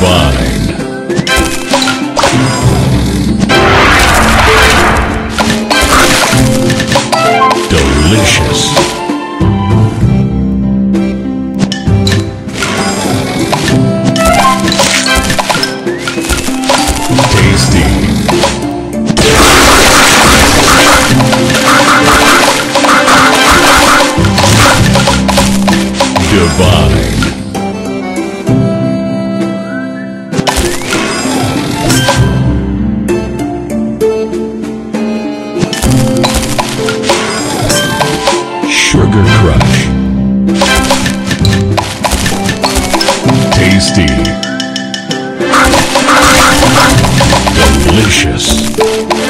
Divine. Delicious. Tasty. Divine. Sugar Crush. Tasty. Delicious.